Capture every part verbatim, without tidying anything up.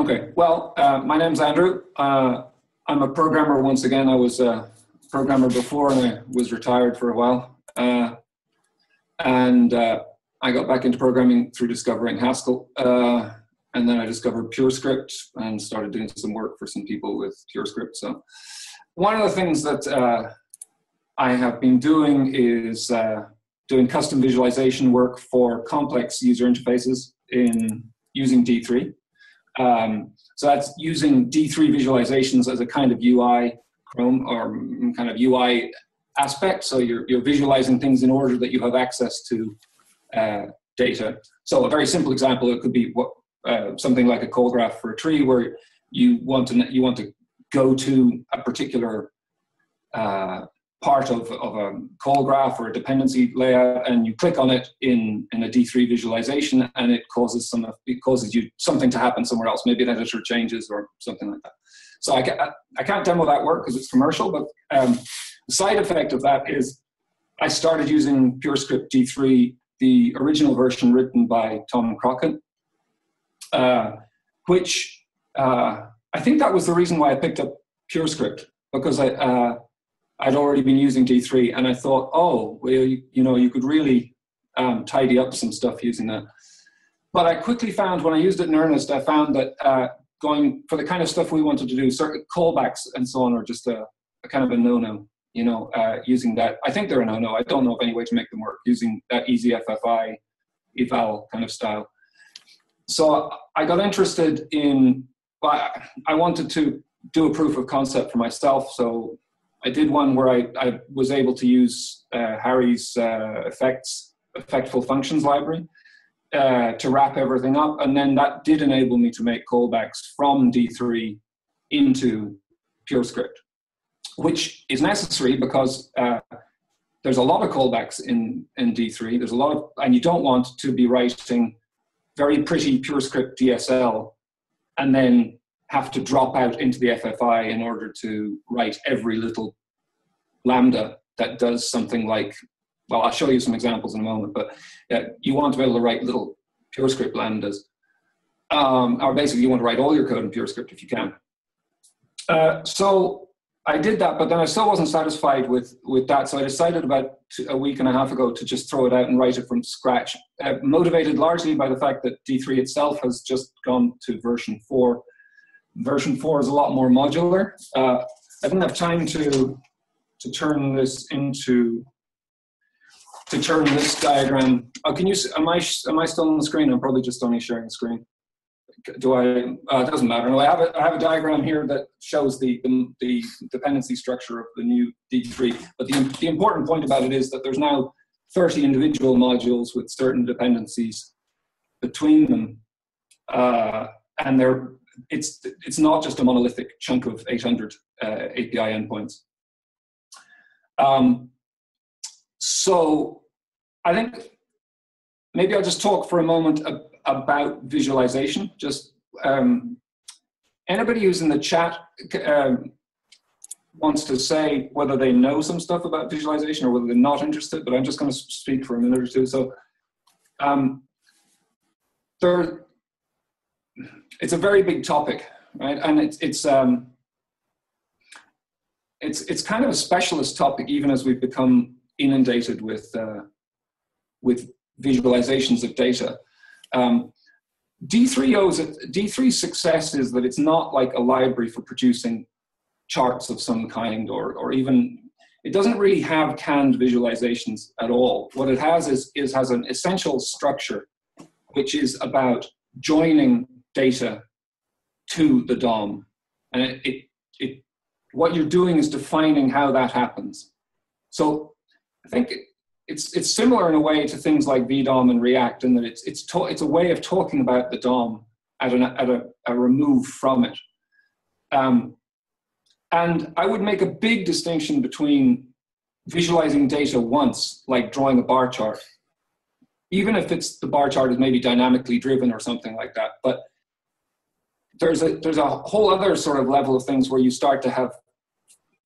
Okay, well, uh, my name's Andrew. Uh, I'm a programmer once again. I was a programmer before and I was retired for a while. Uh, and uh, I got back into programming through discovering Haskell. Uh, and then I discovered PureScript and started doing some work for some people with PureScript. So one of the things that uh, I have been doing is uh, doing custom visualization work for complex user interfaces in using D three. Um, so that's using D three visualizations as a kind of U I Chrome or kind of U I aspect. So you're, you're visualizing things in order that you have access to uh, data. So a very simple example, it could be what, uh, something like a call graph for a tree where you want to, you want to go to a particular uh, part of, of a call graph or a dependency layout, and you click on it in, in a D three visualization, and it causes some, it causes you something to happen somewhere else. Maybe an editor changes or something like that. So I, ca I can't demo that work because it's commercial, but um, the side effect of that is I started using PureScript D three, the original version written by Tom Crockett, uh, which uh, I think that was the reason why I picked up PureScript, because I, uh, I'd already been using D three, and I thought, oh, well, you, you know, you could really um, tidy up some stuff using that. But I quickly found, when I used it in earnest, I found that uh, going for the kind of stuff we wanted to do, certain callbacks and so on, are just a, a kind of a no-no, you know, uh, using that. I think they're a no-no. I don't know of any way to make them work, using that easy F F I, eval kind of style. So I got interested in, well, I wanted to do a proof of concept for myself, so I did one where I, I was able to use uh, Harry's uh, effects, effectful functions library uh, to wrap everything up. And then that did enable me to make callbacks from D three into PureScript, which is necessary because uh, there's a lot of callbacks in, in D three. There's a lot of, and you don't want to be writing very pretty PureScript D S L and then have to drop out into the F F I in order to write every little lambda that does something like, well, I'll show you some examples in a moment, but uh, you want to be able to write little PureScript lambdas. Um, or basically you want to write all your code in PureScript if you can. Uh, so I did that, but then I still wasn't satisfied with, with that. So I decided about two, a week and a half ago to just throw it out and write it from scratch, uh, motivated largely by the fact that D three itself has just gone to version four. Version four is a lot more modular. Uh, I didn't have time to to turn this into to turn this diagram. Oh, can you? Am I am I still on the screen? I'm probably just only sharing the screen. Do I? Uh, it doesn't matter. No, I have a I have a diagram here that shows the the, the dependency structure of the new D three. But the the important point about it is that there's now thirty individual modules with certain dependencies between them, uh, and they're. It's, it's not just a monolithic chunk of eight hundred uh, A P I endpoints. Um, so I think maybe I'll just talk for a moment ab about visualization. Just um, anybody who's in the chat um, wants to say whether they know some stuff about visualization or whether they're not interested, but I'm just going to speak for a minute or two. So um, there it's a very big topic, right? And it's it's um, it's it's kind of a specialist topic, even as we've become inundated with uh, with visualizations of data. Um, D three's success is that it's not like a library for producing charts of some kind, or or even it doesn't really have canned visualizations at all. What it has is is has an essential structure, which is about joining data to the D O M, and it, it, it, what you're doing is defining how that happens. So I think it, it's, it's similar in a way to things like V DOM and React, in that it's, it's, it's a way of talking about the D O M at, an, at a, a remove from it. Um, and I would make a big distinction between visualizing data once, like drawing a bar chart, even if it's the bar chart is maybe dynamically driven or something like that, but There's a, there's a whole other sort of level of things where you start to have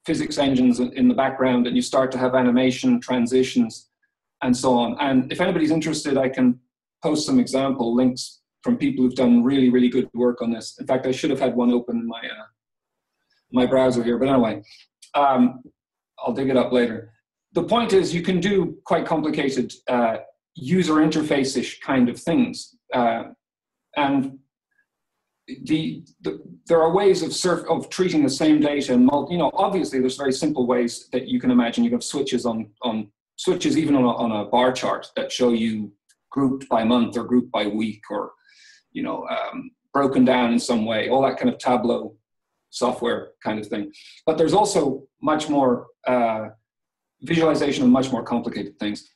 physics engines in the background, and you start to have animation, transitions, and so on. And if anybody's interested, I can post some example links from people who've done really, really good work on this. In fact, I should have had one open in my, uh, my browser here, but anyway, um, I'll dig it up later. The point is you can do quite complicated uh, user interface-ish kind of things. Uh, and the, the, there are ways of, surf, of treating the same data, and multi, you know, obviously there's very simple ways that you can imagine. You have switches on, on switches even on a, on a bar chart that show you grouped by month or grouped by week, or, you know, um, broken down in some way, all that kind of Tableau software kind of thing. But there's also much more uh, visualization of much more complicated things.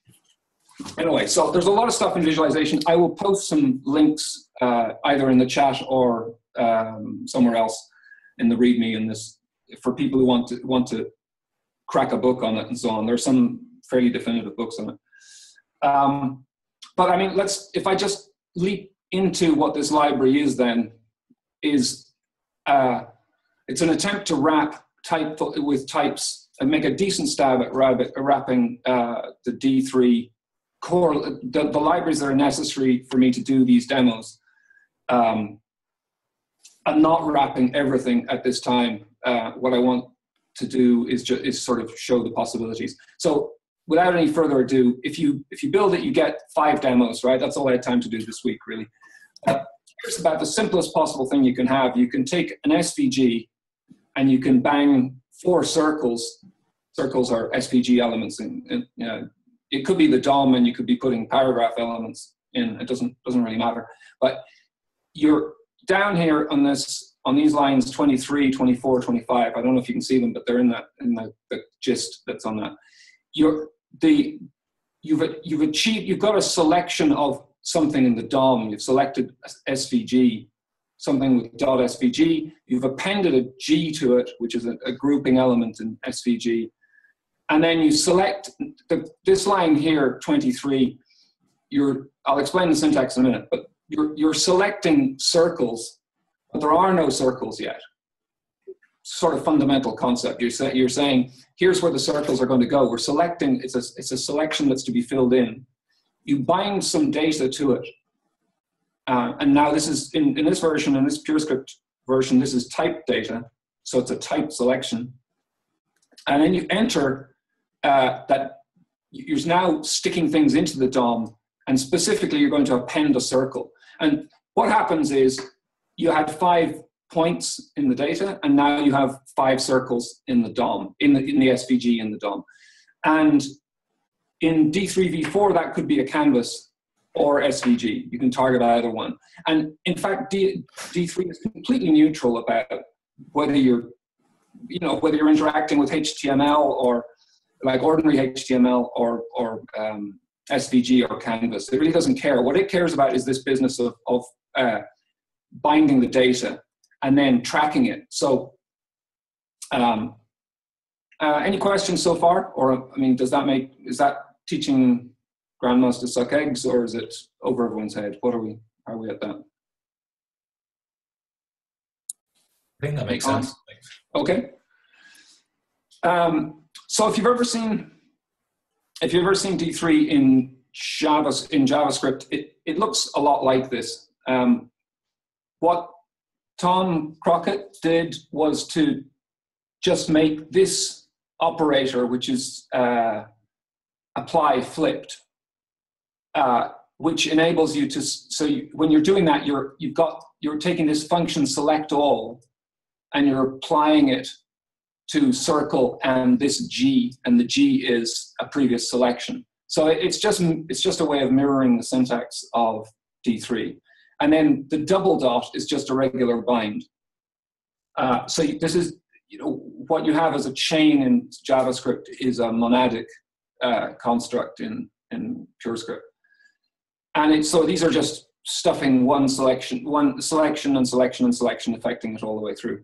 Anyway, so there's a lot of stuff in visualization. I will post some links uh, either in the chat or um, somewhere else in the README in this, for people who want to, want to crack a book on it and so on. There's some fairly definitive books on it. Um, but I mean, let's, if I just leap into what this library is then, is uh, it's an attempt to wrap type with types and make a decent stab at wrapping uh, the D three core, the, the libraries that are necessary for me to do these demos. Um, I'm not wrapping everything at this time. Uh, what I want to do is just is sort of show the possibilities. So without any further ado, if you if you build it, you get five demos, right? That's all I had time to do this week, really. Uh, here's about the simplest possible thing you can have. You can take an S V G and you can bang four circles. Circles are S V G elements. In, in, you know, it could be the D O M, and you could be putting paragraph elements in. It doesn't doesn't really matter. But you're down here on this on these lines twenty-three, twenty-four, twenty-five. I don't know if you can see them, but they're in that in the, the gist that's on that. You're the You've, you've achieved, you've got a selection of something in the D O M. You've selected S V G, something with .svg. You've appended a G to it, which is a, a grouping element in S V G. And then you select the, this line here, twenty-three. You're, I'll explain the syntax in a minute, but you're, you're selecting circles, but there are no circles yet. Sort of fundamental concept. You're, say, you're saying, here's where the circles are going to go. We're selecting, it's a, it's a selection that's to be filled in. You bind some data to it. Uh, and now this is, in, in this version, in this PureScript version, this is type data. So it's a type selection. And then you enter uh, that you're now sticking things into the D O M, and specifically you're going to append a circle. And what happens is you had five points in the data, and now you have five circles in the D O M, in the, in the S V G in the D O M. And in D three v four, that could be a canvas or S V G. You can target either one. And in fact, D, D3 is completely neutral about whether you're, you know, whether you're interacting with H T M L or like ordinary H T M L or, or um, S V G or canvas. It really doesn't care. What it cares about is this business of, of uh, binding the data and then tracking it. So um, uh, any questions so far? Or, I mean, does that make, is that teaching grandmas to suck eggs, or is it over everyone's head? What are we, are we at that? I think that makes um, sense. Okay. Um, so if you've ever seen, if you've ever seen D three in Java, in JavaScript, it, it looks a lot like this. Um, what Tom Crockett did was to just make this operator, which is uh, apply flipped, uh, which enables you to, so you, when you're doing that, you're, you've got, you're taking this function select all, and you're applying it to circle and this G, and the G is a previous selection. So it's just, it's just a way of mirroring the syntax of D three. And then the double dot is just a regular bind. Uh, so this is, you know, what you have as a chain in JavaScript is a monadic uh, construct in, in PureScript. And it, so these are just stuffing one selection, one selection and selection and selection, affecting it all the way through.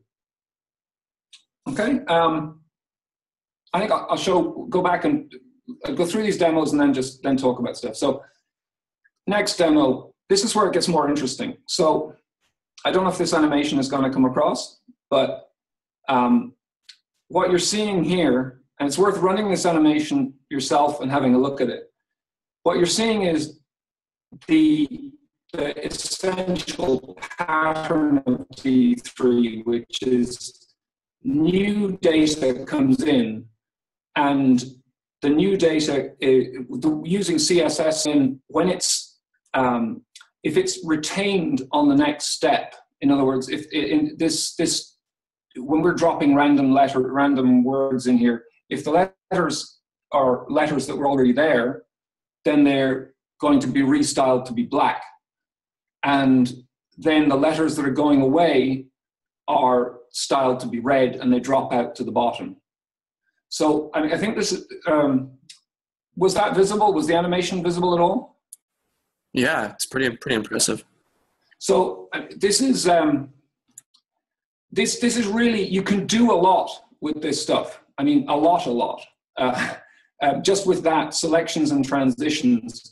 Okay, um, I think I'll show, go back and I'll go through these demos and then just then talk about stuff. So next demo. This is where it gets more interesting. So I don't know if this animation is going to come across, but um, what you're seeing here, and it's worth running this animation yourself and having a look at it. What you're seeing is the the essential pattern of D three, which is new data comes in, and the new data uh, using C S S, in when it's um, if it's retained on the next step. In other words, if in this this when we're dropping random letter random words in here, if the letters are letters that were already there, then they're going to be restyled to be black. And then the letters that are going away are styled to be red, and they drop out to the bottom. So I mean, I think this um, was that visible? Was the animation visible at all? Yeah, it's pretty pretty impressive. So uh, this is um, this this is really, you can do a lot with this stuff. I mean, a lot, a lot. Uh, uh, just with that, selections and transitions.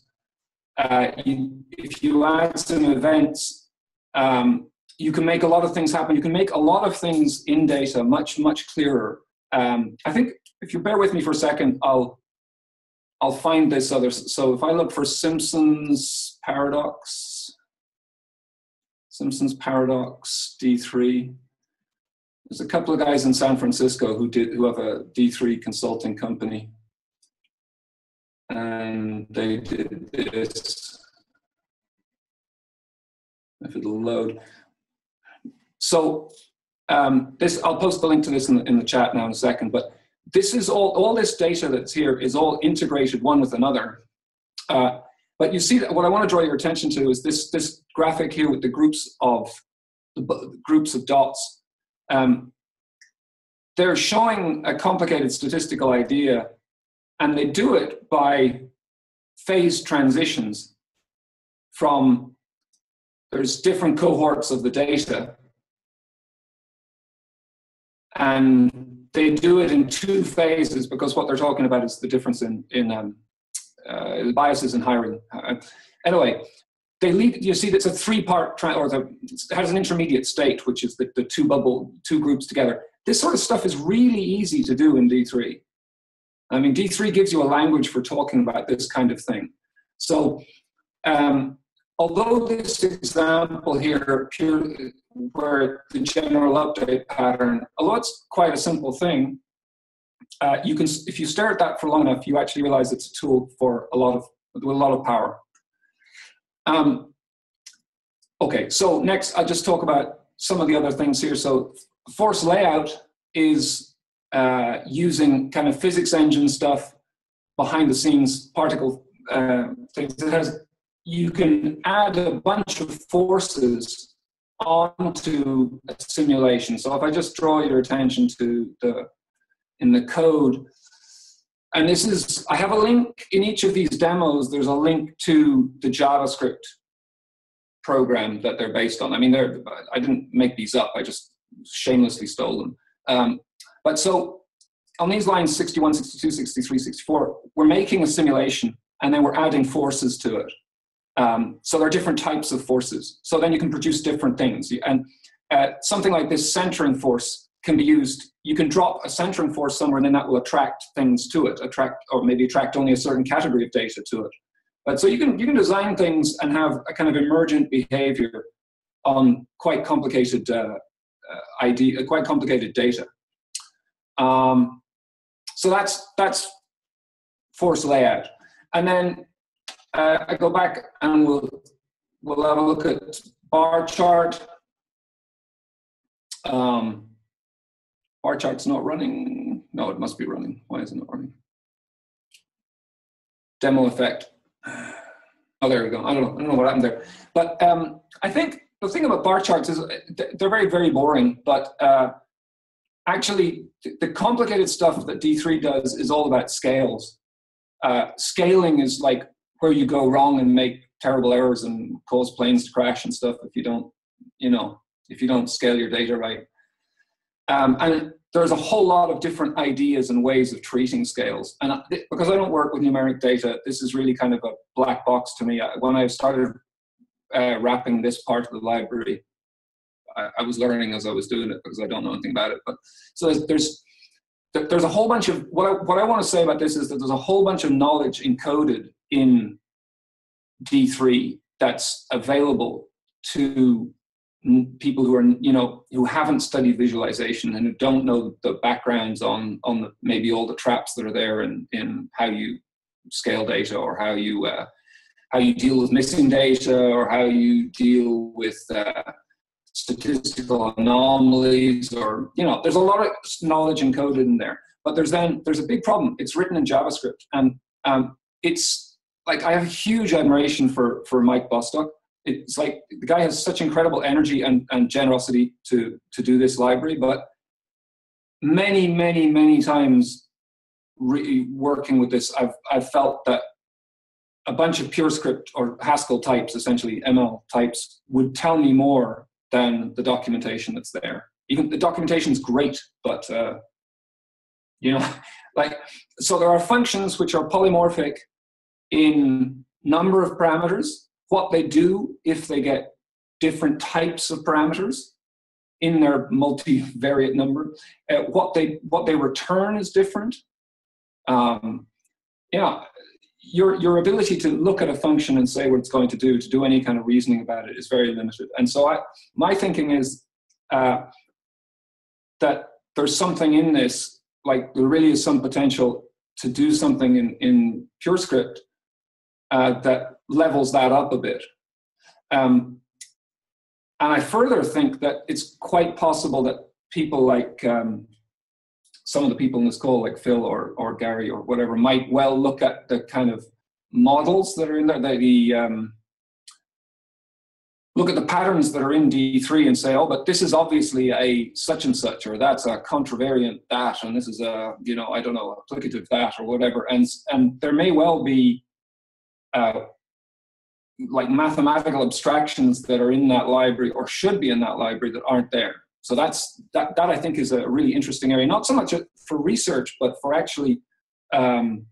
Uh, you, if you add some events, um, you can make a lot of things happen. You can make a lot of things in data much, much clearer. Um, I think if you bear with me for a second, I'll, I'll find this other. So if I look for Simpson's Paradox, Simpson's Paradox D three, there's a couple of guys in San Francisco who did who have a D three consulting company. And they did this, if it'll load. So um, this, I'll post the link to this in the, in the chat now in a second, but this is all, all this data that's here is all integrated one with another. Uh, but you see that what I want to draw your attention to is this, this graphic here with the groups of, the groups of dots. Um, they're showing a complicated statistical idea, and they do it by phase transitions from, there's different cohorts of the data. And they do it in two phases because what they're talking about is the difference in, in um, uh, biases in hiring. Uh, anyway, they lead, you see that's a three-part, or the, it has an intermediate state, which is the, the two bubble, two groups together. This sort of stuff is really easy to do in D three. I mean, D three gives you a language for talking about this kind of thing. So, um, although this example here, purely where the general update pattern, although it's quite a simple thing, uh, you can, if you stare at that for long enough, you actually realize it's a tool for a lot of, with a lot of power. Um, okay, so next I'll just talk about some of the other things here. So, force layout is Uh, using kind of physics engine stuff, behind the scenes particle uh, things. It has, you can add a bunch of forces onto a simulation. So if I just draw your attention to the, in the code, and this is, I have a link in each of these demos, there's a link to the JavaScript program that they're based on. I mean, they're, I didn't make these up, I just shamelessly stole them. Um, But so on these lines, sixty-one, sixty-two, sixty-three, sixty-four, we're making a simulation and then we're adding forces to it. Um, so there are different types of forces. So then you can produce different things. And uh, something like this centering force can be used. You can drop a centering force somewhere and then that will attract things to it, attract, or maybe attract only a certain category of data to it. But so you can, you can design things and have a kind of emergent behavior on quite complicated uh, idea, quite complicated data. Um, so that's, that's force layout. And then uh, I go back and we'll, we'll have a look at bar chart. Um, bar chart's not running. No, it must be running. Why is it not running? Demo effect. Oh, there we go. I don't know, I don't know what happened there. But um, I think the thing about bar charts is they're very, very boring, but uh, actually, the complicated stuff that D three does is all about scales. Uh, scaling is like where you go wrong and make terrible errors and cause planes to crash and stuff if you don't, you know, if you don't scale your data right. Um, and there's a whole lot of different ideas and ways of treating scales. And I, because I don't work with numeric data, this is really kind of a black box to me. When I started uh, wrapping this part of the library, I was learning as I was doing it because I don't know anything about it. But so there's there's, there's a whole bunch of, what I, what I want to say about this is that there's a whole bunch of knowledge encoded in D three that's available to people who are, you know, who haven't studied visualization and who don't know the backgrounds on on the, maybe all the traps that are there in, in how you scale data, or how you uh, how you deal with missing data, or how you deal with uh, statistical anomalies, or, you know, there's a lot of knowledge encoded in there. But there's then there's a big problem. It's written in JavaScript, and um, it's like, I have huge admiration for for Mike Bostock. It's like, the guy has such incredible energy and, and generosity to, to do this library, but many, many, many times re working with this, I've, I've felt that a bunch of PureScript or Haskell types, essentially M L types, would tell me more than the documentation that's there. Even the documentation is great, but, uh, you know, like, so there are functions which are polymorphic in number of parameters, what they do if they get different types of parameters in their multivariate number, uh, what they what they return is different. Um, yeah, your your ability to look at a function and say what it's going to do, to do any kind of reasoning about it, is very limited. And so I, my thinking is uh, that there's something in this, like there really is some potential to do something in, in PureScript uh, that levels that up a bit. Um, and I further think that it's quite possible that people like um, some of the people in this call, like Phil or, or Gary or whatever, might well look at the kind of models that are in there, the, the um, look at the patterns that are in D three and say, oh, but this is obviously a such and such, or that's a contravariant that, and this is a, you know, I don't know, applicative that, or whatever. And, and there may well be uh, like mathematical abstractions that are in that library, or should be in that library, that aren't there. So that's that, that I think is a really interesting area, not so much for research, but for actually um,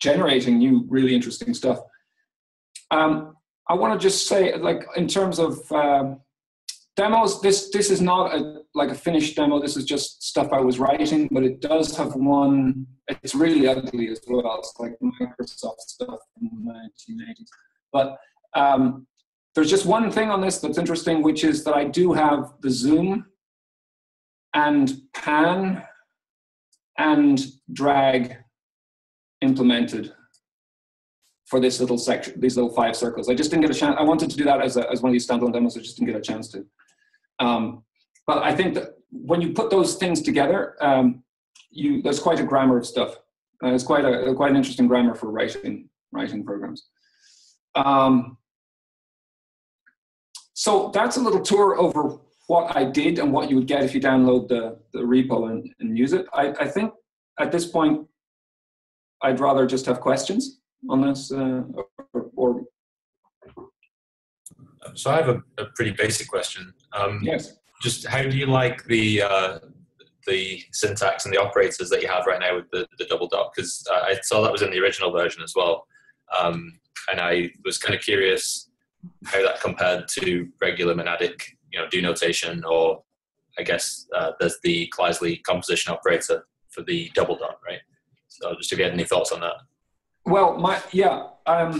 generating new, really interesting stuff. Um, I want to just say, like, in terms of um, demos, this, this is not a, like a finished demo. This is just stuff I was writing, but it does have one, it's really ugly as well. It's like Microsoft stuff in the nineteen eighties. But Um, there's just one thing on this that's interesting, which is that I do have the zoom and pan and drag implemented for this little section, these little five circles. I just didn't get a chance. I wanted to do that as, a, as one of these standalone demos. I just didn't get a chance to. Um, but I think that when you put those things together, um, you, there's quite a grammar of stuff. Uh, it's quite a quite an interesting grammar for writing writing programs. Um, So that's a little tour over what I did and what you would get if you download the, the repo and, and use it. I, I think at this point, I'd rather just have questions on this. Uh, or, or so I have a, a pretty basic question. Um, yes. Just how do you like the uh, the syntax and the operators that you have right now with the, the double dot? Because I saw that was in the original version as well. Um, and I was kind of curious how that compared to regular monadic, you know, do notation, or I guess uh, there's the Kleisley composition operator for the double dot, right? So just if you had any thoughts on that. Well, my yeah, um,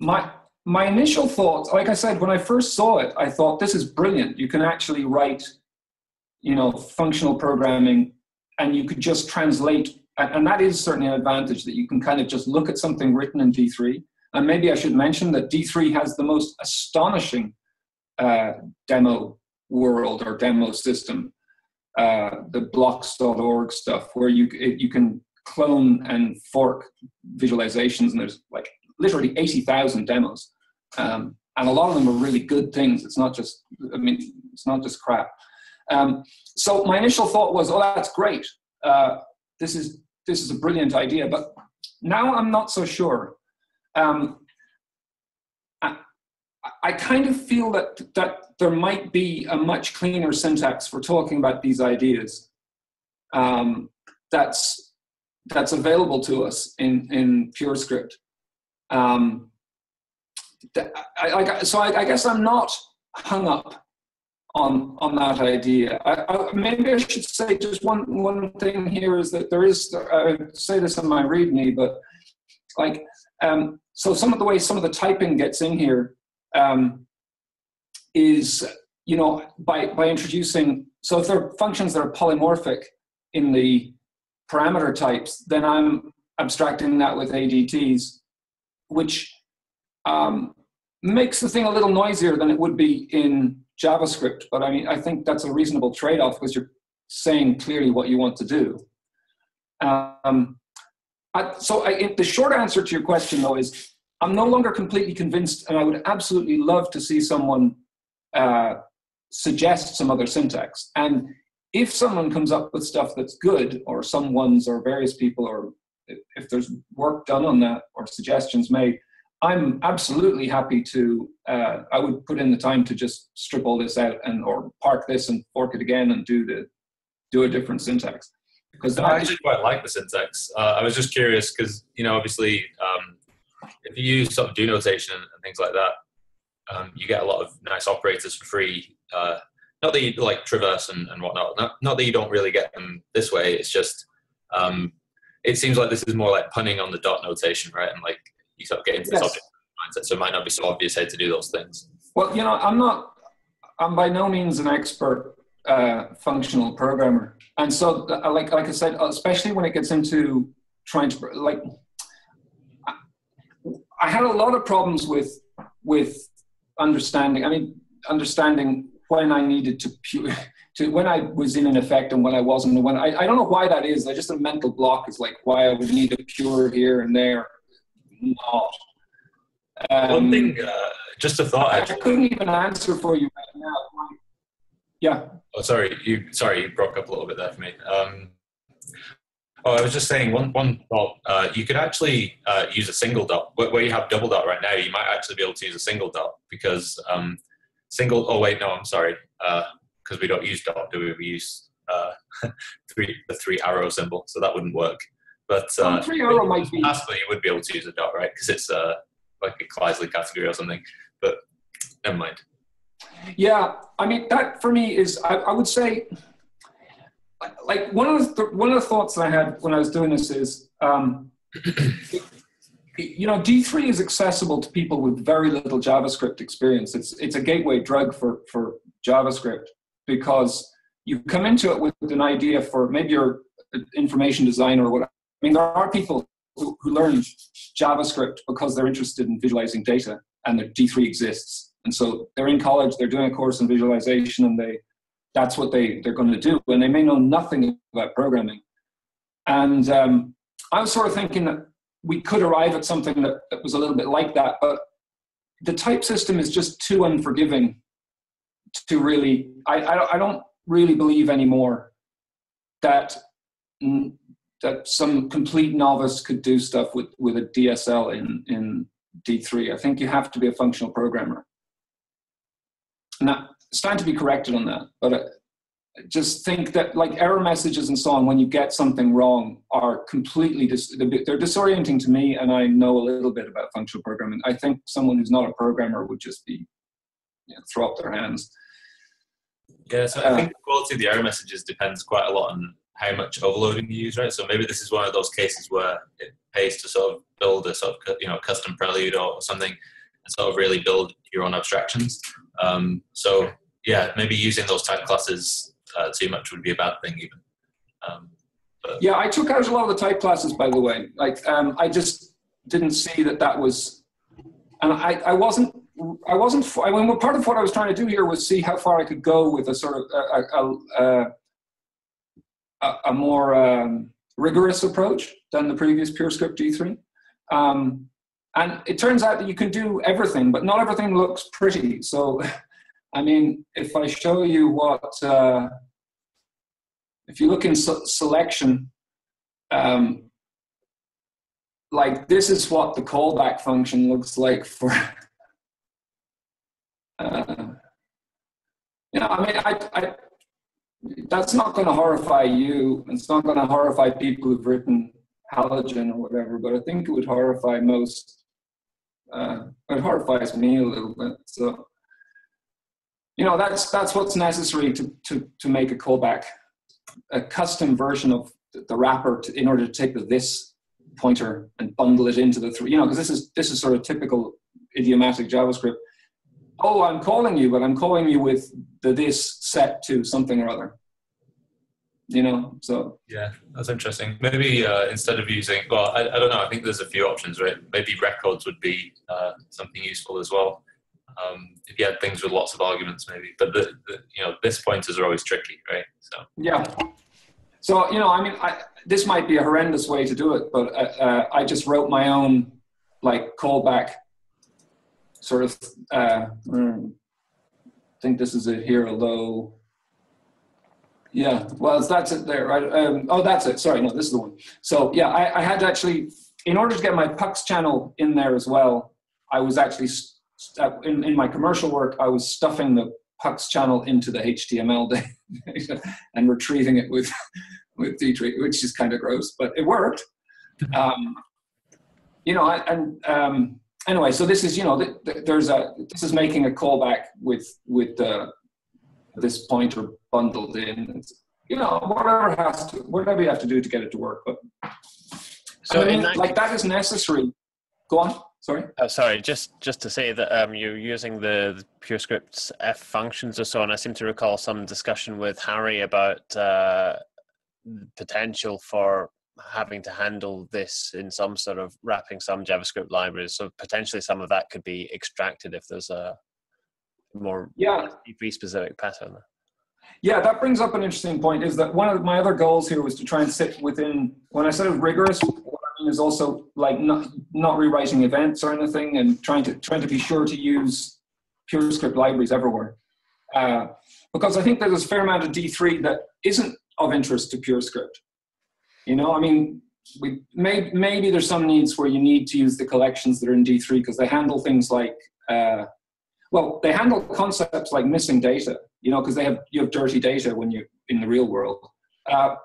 my my initial thoughts, like I said, when I first saw it, I thought this is brilliant. You can actually write, you know, functional programming, and you could just translate, and, and that is certainly an advantage, that you can kind of just look at something written in D three. And maybe I should mention that D three has the most astonishing uh, demo world or demo system, uh, the blocks dot org stuff, where you, it, you can clone and fork visualizations, and there's like literally eighty thousand demos. Um, and a lot of them are really good things. It's not just, I mean, it's not just crap. Um, so my initial thought was, oh, that's great. Uh, this is, this is a brilliant idea, but now I'm not so sure. Um, I, I kind of feel that, that there might be a much cleaner syntax for talking about these ideas um, that's, that's available to us in, in PureScript. Um, I, I, so I, I guess I'm not hung up on, on that idea. I, I, maybe I should say just one, one thing here is that there is, I say this in my README, but like, Um, So some of the ways some of the typing gets in here um, is, you know, by, by introducing, so if there are functions that are polymorphic in the parameter types, then I'm abstracting that with A D Ts, which um, makes the thing a little noisier than it would be in JavaScript. But I mean, I think that's a reasonable trade-off because you're saying clearly what you want to do. Um, I, so I, the short answer to your question, though, is I'm no longer completely convinced, and I would absolutely love to see someone uh, suggest some other syntax. And if someone comes up with stuff that's good, or someone's, or various people, or if there's work done on that, or suggestions made, I'm absolutely happy to, uh, I would put in the time to just strip all this out, and or park this and fork it again and do the do a different syntax. Because I actually quite like the syntax. Uh, I was just curious because, you know, obviously, um, if you use sort of do notation and things like that, um, you get a lot of nice operators for free. Uh, not that you like traverse and, and whatnot. Not, not that you don't really get them this way. It's just, um, it seems like this is more like punning on the dot notation, right? And like you sort of get into yes. this object mindset, so it might not be so obvious how to do those things. Well, you know, I'm not, I'm by no means an expert Uh, functional programmer, and so uh, like like I said, especially when it gets into trying to like, I, I had a lot of problems with with understanding. I mean, understanding when I needed to pure to when I was in an effect and when I wasn't. And when I I don't know why that is. I just a mental block is like why I would need a pure here and there. Not um, one thing. Uh, just a thought. I, I couldn't even answer for you right now. Yeah. Oh, sorry. You sorry. You broke up a little bit there for me. Um, oh, I was just saying one one dot. Uh, you could actually uh, use a single dot. Where, where you have double dot right now, you might actually be able to use a single dot because um, single. Oh wait, no, I'm sorry. Because uh, we don't use dot, do we? We use uh, three the three arrow symbol, so that wouldn't work. But uh, um, three arrow might be. Actually, you would be able to use a dot, right? Because it's uh, like a Kleisli category or something. But never mind. Yeah, I mean, that for me is, I, I would say, like, one of, the, one of the thoughts that I had when I was doing this is, um, it, you know, D three is accessible to people with very little JavaScript experience. It's, it's a gateway drug for, for JavaScript because you come into it with an idea for maybe your information design or whatever. I mean, there are people who, who learn JavaScript because they're interested in visualizing data and that D three exists. And so they're in college, they're doing a course in visualization, and they that's what they, they're going to do. And they may know nothing about programming. And um, I was sort of thinking that we could arrive at something that, that was a little bit like that, but the type system is just too unforgiving to really, I, I, I don't really believe anymore that, that some complete novice could do stuff with, with a D S L in, in D three. I think you have to be a functional programmer. And I stand to be corrected on that, but I just think that like error messages and so on, when you get something wrong, are completely, dis they're disorienting to me, and I know a little bit about functional programming. I think someone who's not a programmer would just be, you know, throw up their hands. Yeah, so I think uh, the quality of the error messages depends quite a lot on how much overloading you use, right? So maybe this is one of those cases where it pays to sort of build a sort of, you know, custom prelude or something, and sort of really build your own abstractions. Um, so yeah, maybe using those type classes uh, too much would be a bad thing even. Um, but. Yeah, I took out a lot of the type classes, by the way. Like um, I just didn't see that that was, and I, I wasn't, I wasn't. I mean, well, part of what I was trying to do here was see how far I could go with a sort of a a, a, a more um, rigorous approach than the previous PureScript D three. Um, And it turns out that you can do everything, but not everything looks pretty. So, I mean, if I show you what, uh, if you look in se selection, um, like this is what the callback function looks like for, uh, you know, I mean, I, I, that's not going to horrify you. It's not going to horrify people who've written Halogen or whatever, but I think it would horrify most. Uh, it horrifies me a little bit. So, you know, that's that's what's necessary to to to make a callback, a custom version of the wrapper to, in order to take the this pointer and bundle it into the three, you know, because this is, this is sort of typical idiomatic JavaScript. Oh, I'm calling you, but I'm calling you with the this set to something or other. You know, so. Yeah, that's interesting. Maybe uh, instead of using, well, I, I don't know, I think there's a few options, right? Maybe records would be uh, something useful as well. Um, if you had things with lots of arguments, maybe. But, the, the, you know, this pointers are always tricky, right? So. Yeah. So, you know, I mean, I, this might be a horrendous way to do it, but uh, I just wrote my own, like, callback sort of, uh, I think this is it here, although, yeah, well, that's it there, right? Um, oh, that's it. Sorry, no, this is the one. So, yeah, I, I had to actually, in order to get my Pucks channel in there as well, I was actually, in, in my commercial work, I was stuffing the Pucks channel into the H T M L data and retrieving it with, with D three, which is kind of gross, but it worked. Um, you know, I, and... Um, Anyway, so this is, you know, there's a, this is making a callback with, with uh, this pointer bundled in. It's, you know, whatever has to, whatever you have to do to get it to work. But so I mean, that like that is necessary. Go on, sorry. Oh, sorry, just, just to say that um, you're using the, the PureScript's F functions or so, and I seem to recall some discussion with Harry about uh, the potential for having to handle this in some sort of wrapping some JavaScript libraries. So potentially some of that could be extracted if there's a more yeah. D three specific pattern. Yeah, that brings up an interesting point, is that one of my other goals here was to try and sit within, when I said rigorous, what I mean is also like not, not rewriting events or anything, and trying to, trying to be sure to use PureScript libraries everywhere. Uh, because I think that there's a fair amount of D three that isn't of interest to PureScript. You know, I mean, we, may, maybe there's some needs where you need to use the collections that are in D three because they handle things like, uh, well, they handle concepts like missing data, you know, because they have, you have dirty data when you're in the real world. Uh,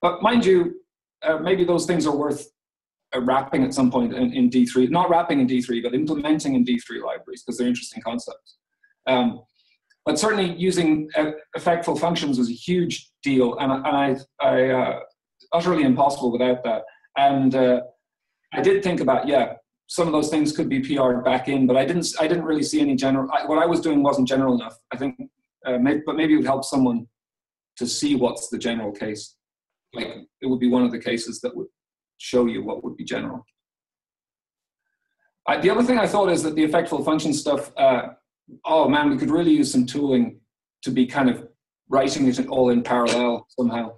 but mind you, uh, maybe those things are worth uh, wrapping at some point in, in D three, not wrapping in D three, but implementing in D three libraries because they're interesting concepts. Um, but certainly using uh, effectful functions was a huge deal, and, and I, I uh, utterly impossible without that. And uh, I did think about, yeah, some of those things could be P R'd back in, but I didn't, I didn't really see any general, I, what I was doing wasn't general enough, I think, uh, maybe, but maybe it would help someone to see what's the general case. Like, it would be one of the cases that would show you what would be general. I, the other thing I thought is that the effectful function stuff, uh, oh man, we could really use some tooling to be kind of writing it all in parallel somehow.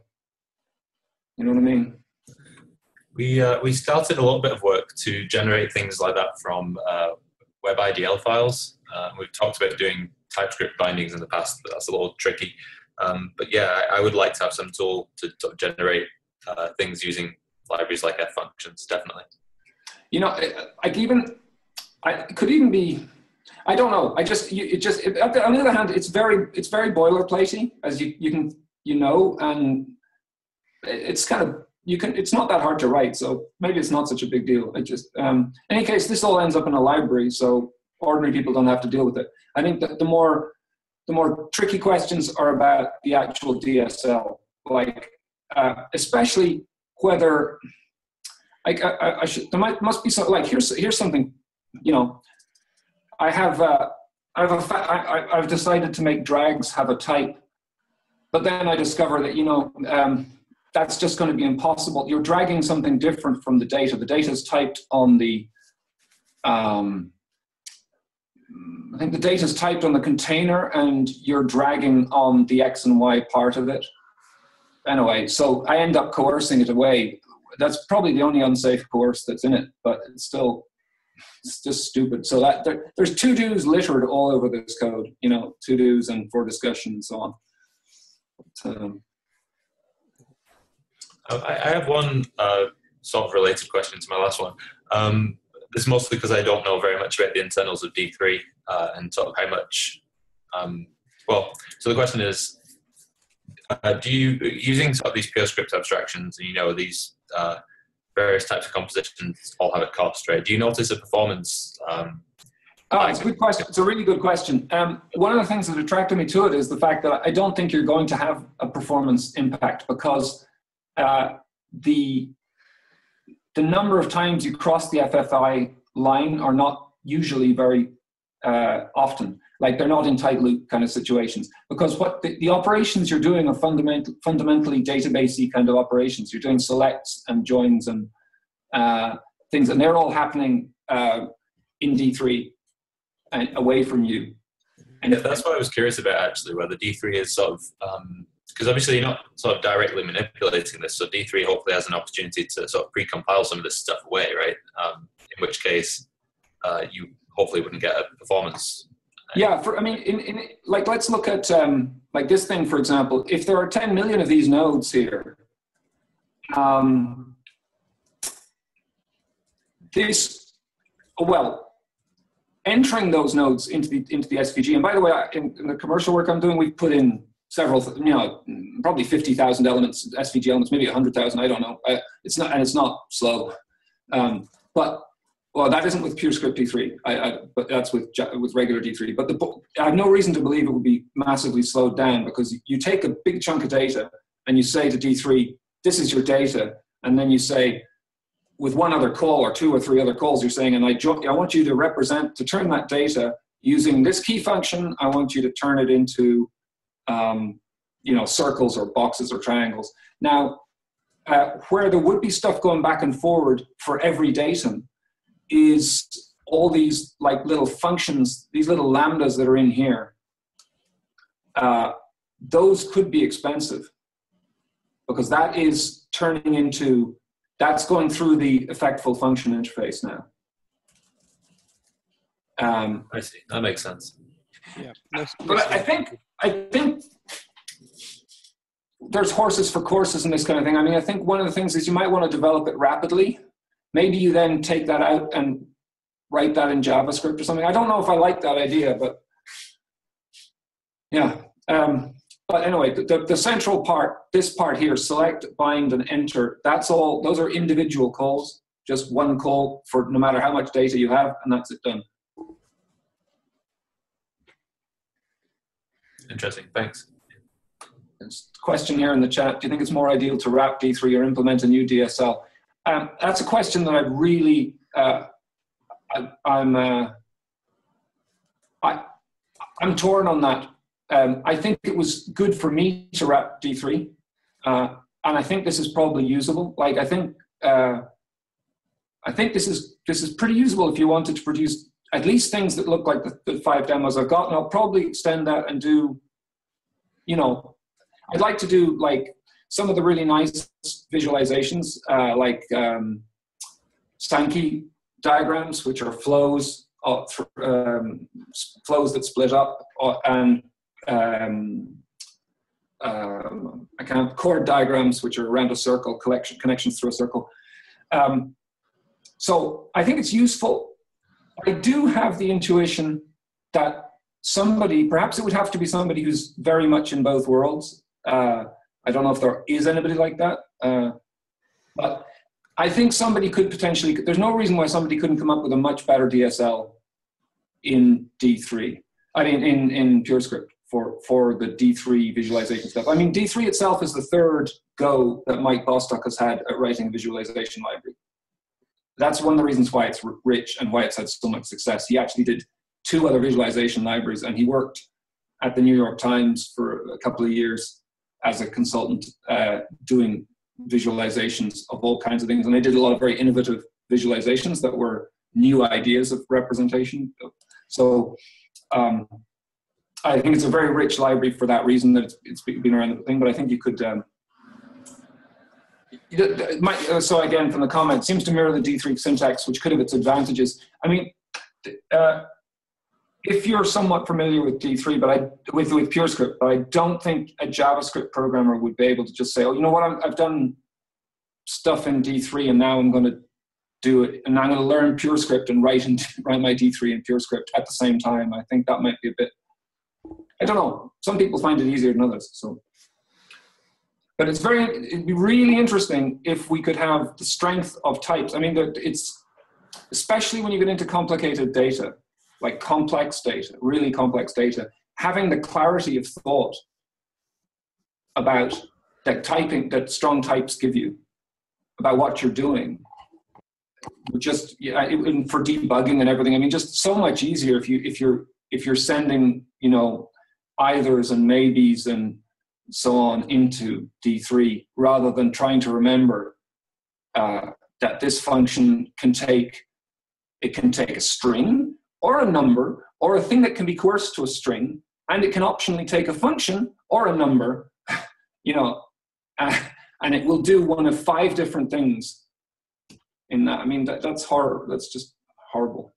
You know what I mean? We, uh, we started a little bit of work to generate things like that from uh, web I D L files. Uh, we've talked about doing TypeScript bindings in the past, but that's a little tricky. Um, but yeah, I, I would like to have some tool to, to generate uh, things using libraries like F functions, definitely. You know, like even, I could even be, I don't know. I just, you, it just, it, on the other hand, it's very, it's very boilerplatey, as you, you can, you know, and it's kind of, you can, it's not that hard to write, so maybe it's not such a big deal. It just, um, in any case, this all ends up in a library, so ordinary people don't have to deal with it. I think that the more, the more tricky questions are about the actual D S L, like, uh, especially whether, like, I, I, I should, there might, must be some, like, here's, here's something, you know, I have, uh, I have a fa I, I've decided to make drags have a type, but then I discover that, you know, um, that's just going to be impossible. You're dragging something different from the data. The data is typed on the, um, I think the data is typed on the container, and you're dragging on the X and Y part of it. Anyway, so I end up coercing it away. That's probably the only unsafe coerce that's in it, but it's still, it's just stupid. So that there, there's to-dos littered all over this code, you know, to-dos and for discussion and so on. But, um, I have one uh, sort of related question to my last one. Um, this is mostly because I don't know very much about the internals of D three uh, and sort of how much, um, well, so the question is, uh, do you, using sort of these PureScript abstractions, you know, these uh, various types of compositions all have a cost, right? Do you notice a performance? Um, oh, it's a good question. It's a really good question. Um, one of the things that attracted me to it is the fact that I don't think you're going to have a performance impact because Uh, the the number of times you cross the F F I line are not usually very uh, often. Like, they're not in tight loop kind of situations, because what the, the operations you're doing are fundamental, fundamentally databasey kind of operations. You're doing selects and joins and uh, things, and they're all happening uh, in D three and away from you. And yeah, that's what I was curious about, actually, whether D three is sort of, because um, obviously you're not sort of directly manipulating this, so D three hopefully has an opportunity to sort of pre-compile some of this stuff away, right? Um, in which case uh, you hopefully wouldn't get a performance. Yeah, for, I mean, in, in, like, let's look at um, like this thing, for example. If there are ten million of these nodes here, um, this, well, entering those nodes into the, into the S V G, and by the way, in, in the commercial work I'm doing, we've put in several, you know, probably fifty thousand elements, S V G elements, maybe one hundred thousand, I don't know. Uh, it's not, and it's not slow. Um, but... Well, that isn't with PureScript D three, I, I, but that's with, with regular D three. But the, I have no reason to believe it would be massively slowed down, because you take a big chunk of data and you say to D three, this is your data. And then you say, with one other call or two or three other calls, you're saying, and I, I want you to represent, to turn that data using this key function, I want you to turn it into um, you know, circles or boxes or triangles. Now, uh, where there would be stuff going back and forward for every datum, is all these like little functions, these little lambdas that are in here, uh, those could be expensive, because that is turning into, that's going through the effectful function interface now. Um, I see, that makes sense. Yeah. That's, that's but I think, I think there's horses for courses in this kind of thing. I mean, I think one of the things is you might want to develop it rapidly. Maybe you then take that out and write that in JavaScript or something. I don't know if I like that idea, but yeah. Um, but anyway, the, the central part, this part here, select, bind, and enter, that's all, those are individual calls, just one call for no matter how much data you have, and that's it done. Interesting, thanks. There's a question here in the chat, do you think it's more ideal to wrap D three or implement a new D S L? Um, that's a question that I really, uh, I, I'm, uh, I, I'm torn on that. Um, I think it was good for me to wrap D three, uh, and I think this is probably usable. Like, I think, uh, I think this is this is pretty usable if you wanted to produce at least things that look like the, the five demos I've got, and I'll probably extend that and do, you know, I'd like to do like some of the really nice visualizations, uh, like um, Sankey diagrams, which are flows, uh, um, flows that split up, uh, and um, um, I kind of chord diagrams, which are around a circle, collection connections through a circle. Um, so I think it's useful. I do have the intuition that somebody, perhaps it would have to be somebody who's very much in both worlds. Uh, I don't know if there is anybody like that, uh, but I think somebody could potentially, there's no reason why somebody couldn't come up with a much better D S L in D three, I mean, in, in PureScript for, for the D three visualization stuff. I mean, D three itself is the third go that Mike Bostock has had at writing a visualization library. That's one of the reasons why it's rich and why it's had so much success. He actually did two other visualization libraries, and he worked at the New York Times for a couple of years as a consultant, uh, doing visualizations of all kinds of things. And they did a lot of very innovative visualizations that were new ideas of representation. So um, I think it's a very rich library for that reason, that it's been around the thing, but I think you could, um, so again, from the comment, seems to mirror the D three syntax, which could have its advantages. I mean, uh, if you're somewhat familiar with D three, but I, with, with PureScript, but I don't think a JavaScript programmer would be able to just say, oh, you know what, I'm, I've done stuff in D three and now I'm going to do it, and I'm going to learn PureScript and write, and, write my D three in PureScript at the same time. I think that might be a bit, I don't know, some people find it easier than others. So, but it's very, it'd be really interesting if we could have the strength of types. I mean, it's, especially when you get into complicated data, like complex data, really complex data, having the clarity of thought about that typing, that strong types give you, about what you're doing, just yeah, it, for debugging and everything. I mean, just so much easier if you if you're if you're sending, you know, eithers and maybes and so on into D three, rather than trying to remember uh, that this function can take it can take a string or a number or a thing that can be coerced to a string, and it can optionally take a function or a number, you know, uh, and it will do one of five different things in that. I mean, that, that's horror. That's just horrible.